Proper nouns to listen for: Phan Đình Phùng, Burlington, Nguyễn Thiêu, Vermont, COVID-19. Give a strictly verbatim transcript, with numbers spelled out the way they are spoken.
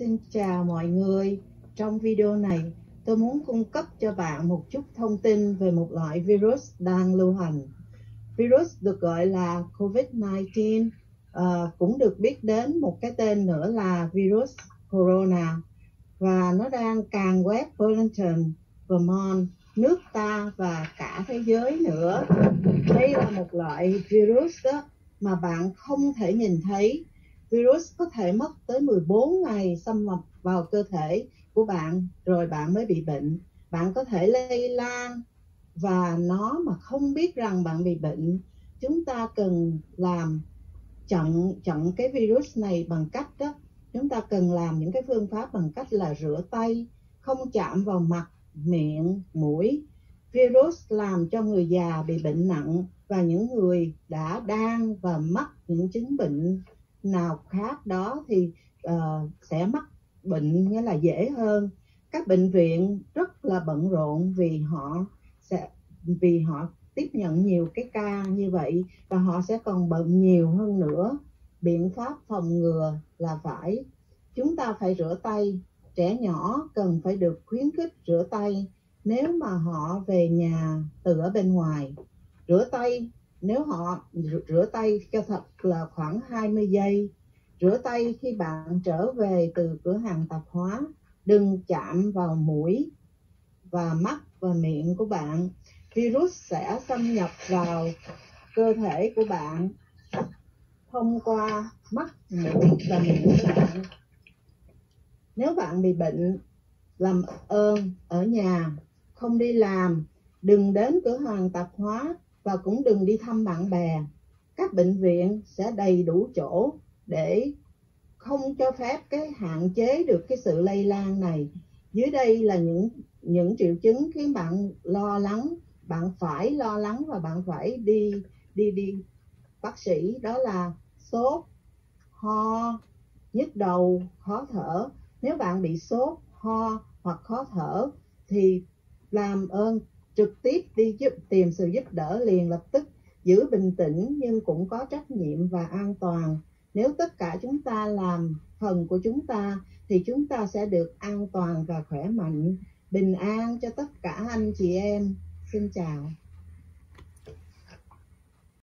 Xin chào mọi người. Trong video này, tôi muốn cung cấp cho bạn một chút thông tin về một loại virus đang lưu hành. Virus được gọi là COVID mười chín, uh, cũng được biết đến một cái tên nữa là virus corona. Và nó đang càn quét Burlington, Vermont, nước ta và cả thế giới nữa. Đây là một loại virus đó mà bạn không thể nhìn thấy. Virus có thể mất tới mười bốn ngày xâm nhập vào cơ thể của bạn rồi bạn mới bị bệnh. Bạn có thể lây lan và nó mà không biết rằng bạn bị bệnh. Chúng ta cần làm chặn chặn cái virus này bằng cách đó. Chúng ta cần làm những cái phương pháp bằng cách là rửa tay, không chạm vào mặt, miệng, mũi. Virus làm cho người già bị bệnh nặng và những người đã đang và mắc những chứng bệnh nào khác đó thì uh, sẽ mắc bệnh nghĩa là dễ hơn. Các bệnh viện rất là bận rộn vì họ sẽ vì họ tiếp nhận nhiều cái ca như vậy và họ sẽ còn bận nhiều hơn nữa. Biện pháp phòng ngừa là phải chúng ta phải rửa tay. Trẻ nhỏ cần phải được khuyến khích rửa tay nếu mà họ về nhà từ ở bên ngoài. Rửa tay nếu họ rửa tay cho thật là khoảng hai mươi giây. Rửa tay khi bạn trở về từ cửa hàng tạp hóa, đừng chạm vào mũi và mắt và miệng của bạn. Virus sẽ xâm nhập vào cơ thể của bạn thông qua mắt, mũi và miệng của bạn. Nếu bạn bị bệnh, làm ơn ở nhà, không đi làm, đừng đến cửa hàng tạp hóa và cũng đừng đi thăm bạn bè. Các bệnh viện sẽ đầy đủ chỗ để không cho phép cái hạn chế được cái sự lây lan này. Dưới đây là những những triệu chứng khiến bạn lo lắng, bạn phải lo lắng và bạn phải đi đi đi bác sĩ, đó là sốt, ho, nhức đầu, khó thở. Nếu bạn bị sốt, ho hoặc khó thở thì làm ơn trực tiếp đi giúp tìm sự giúp đỡ liền lập tức, giữ bình tĩnh nhưng cũng có trách nhiệm và an toàn. Nếu tất cả chúng ta làm phần của chúng ta thì chúng ta sẽ được an toàn và khỏe mạnh. Bình an cho tất cả anh chị em. Xin chào.